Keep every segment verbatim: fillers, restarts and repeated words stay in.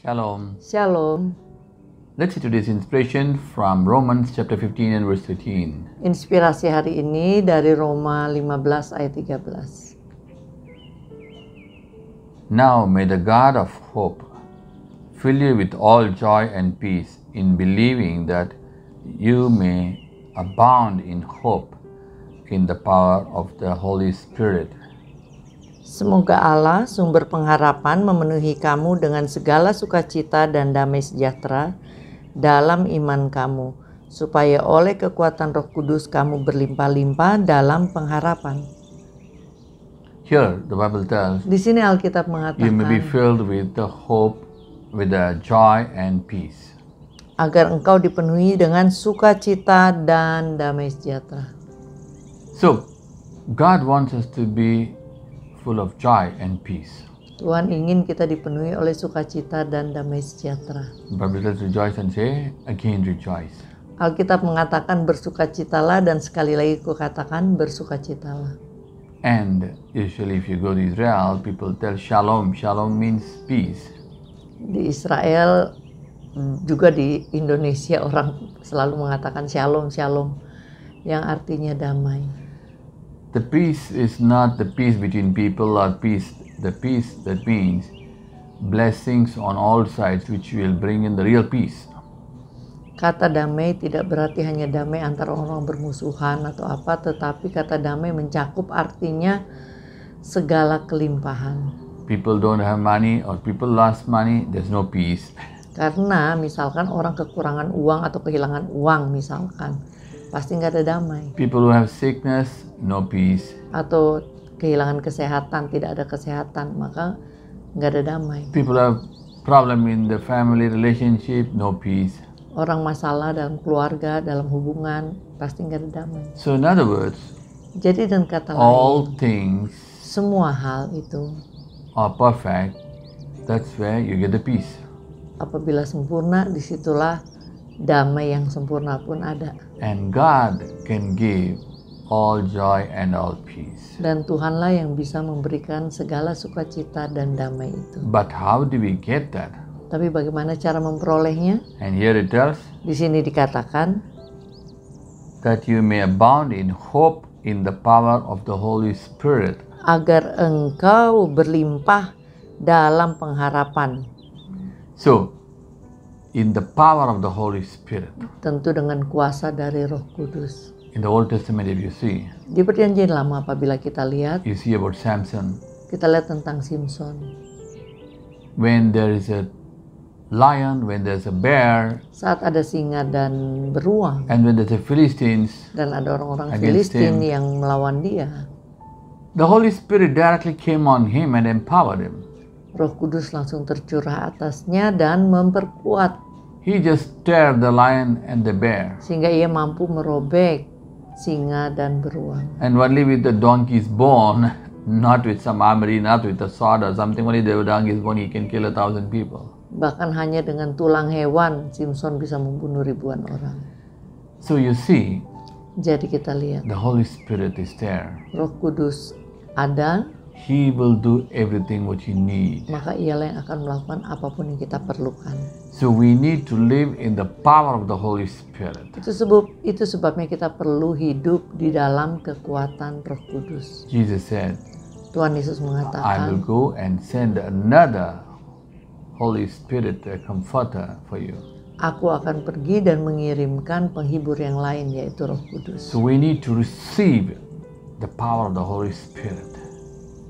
Shalom. Shalom. Let's see today's inspiration from Romans chapter fifteen and verse thirteen. Inspirasi hari ini dari Roma lima belas ayat tiga belas. Now may the God of hope fill you with all joy and peace in believing that you may abound in hope in the power of the Holy Spirit. Semoga Allah, sumber pengharapan, memenuhi kamu dengan segala sukacita dan damai sejahtera dalam iman kamu, supaya oleh kekuatan Roh Kudus kamu berlimpah-limpah dalam pengharapan. Here the Bible tells. Di sini Alkitab mengatakan. You may be filled with the hope, with the joy and peace. Agar engkau dipenuhi dengan sukacita dan damai sejahtera. So, God wants us to be full of joy and peace. Tuhan ingin kita dipenuhi oleh sukacita dan damai sejahtera. Bible says rejoice and say again rejoice. Alkitab mengatakan bersukacitalah dan sekali lagi kukatakan bersukacitalah. And usually if you go to Israel, people tell shalom. Shalom means peace. Di Israel juga di Indonesia orang selalu mengatakan shalom shalom yang artinya damai. The peace is not the peace between people or peace, the peace that means blessings on all sides which will bring in the real peace. Kata damai tidak berarti hanya damai antara orang bermusuhan atau apa, tetapi kata damai mencakup artinya segala kelimpahan. People don't have money or people lost money, there's no peace. Karena misalkan orang kekurangan uang atau kehilangan uang misalkan, pasti nggak ada damai. People who have sickness, no peace. Atau kehilangan kesehatan, tidak ada kesehatan, maka nggak ada damai. People have problem in the family relationship, no peace. Orang masalah dalam keluarga, dalam hubungan, pasti nggak ada damai. So in other words, jadi dan kata lain, all things, semua hal itu, are perfect. That's where you get the peace. Apabila sempurna, disitulah damai yang sempurna pun ada. And God can give all joy and all peace. Dan Tuhanlah yang bisa memberikan segala sukacita dan damai itu. But how do we get that? Tapi bagaimana cara memperolehnya? And here it tells. Di sini dikatakan that you may abound in hope in the power of the Holy Spirit. Agar engkau berlimpah dalam pengharapan. So in the power of the Holy Spirit. Tentu dengan kuasa dari Roh Kudus. In the Old Testament, if you see. Di Perjanjian Lama apabila kita lihat. You see about Samson. Kita lihat tentang Samson. When there is a lion, when there's a bear. Saat ada singa dan beruang. And when there's a Philistines. Dan ada orang-orang Filistin yang melawan dia. The Holy Spirit directly came on him and empowered him. Roh Kudus langsung tercurah atasnya dan memperkuat. He just tear the lion and the bear. Sehingga ia mampu merobek singa dan beruang. And only with the donkey's bone, not with some armory, not with a sword or something. Only the donkey's bone, he can kill a thousand people. Bahkan hanya dengan tulang hewan, Samson bisa membunuh ribuan orang. So you see. Jadi kita lihat. The Holy Spirit is there. Roh Kudus ada. He will do everything what you need. Maka ialah yang akan melakukan apapun yang kita perlukan. So we need to live in the power of the Holy Spirit. Itu sebab itu sebabnya kita perlu hidup di dalam kekuatan Roh Kudus. Jesus said. Tuhan Yesus mengatakan. I will go and send another Holy Spirit, the Comforter, for you. Aku akan pergi dan mengirimkan penghibur yang lain, yaitu Roh Kudus. So we need to receive the power of the Holy Spirit.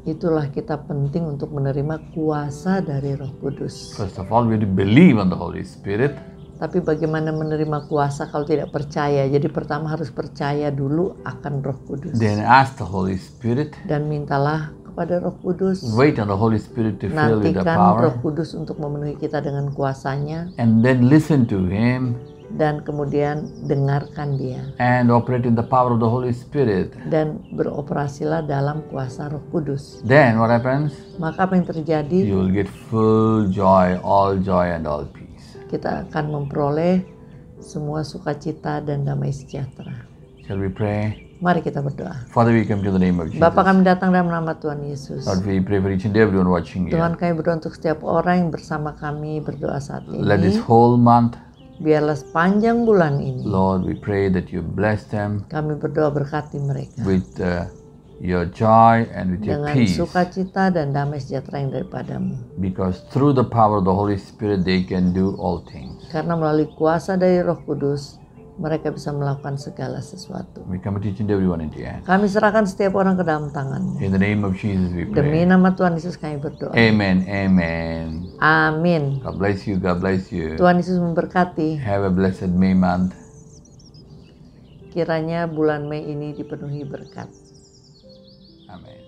Itulah kita penting untuk menerima kuasa dari Roh Kudus. First of all, we believe on the Holy Spirit. Tapi bagaimana menerima kuasa kalau tidak percaya? Jadi pertama harus percaya dulu akan Roh Kudus. Then ask the Holy Spirit. Dan mintalah kepada Roh Kudus. Wait on the Holy Spirit to fill with the power. Nantikan Roh Kudus untuk memenuhi kita dengan kuasanya. And then listen to Him. Dan kemudian dengarkan dia. And operate in the power of the Holy Spirit. Dan beroperasilah dalam kuasa Roh Kudus. Then what happens? Maka apa yang terjadi? You will get full joy, all joy and all peace. Kita akan memperoleh semua sukacita dan damai sejahtera. Shall we pray? Mari kita berdoa. Father, we come to the name of Jesus. Bapa, kami datang dalam nama Tuhan Yesus. Lord, we pray for each and everyone watching here. Tuhan, kami berdoa untuk setiap orang yang bersama kami berdoa saat ini. Let this whole month, biarlah sepanjang bulan ini, Lord, we pray that you bless them. Kami berdoa berkati mereka with uh, your joy and with your peace. Dengan sukacita dan damai sejahtera yang daripadamu. Because through the power of the Holy Spirit they can do all things. Karena melalui kuasa dari Roh Kudus mereka bisa melakukan segala sesuatu. We come to each and everyone in the end. Kami serahkan setiap orang ke dalam tangan-Mu. In the name of Jesus we pray. Demi nama Tuhan Yesus kami berdoa. Amen, amen. Amin. God bless you, God bless you. Tuhan Yesus memberkati. Have a blessed May month. Kiranya bulan Mei ini dipenuhi berkat. Amin.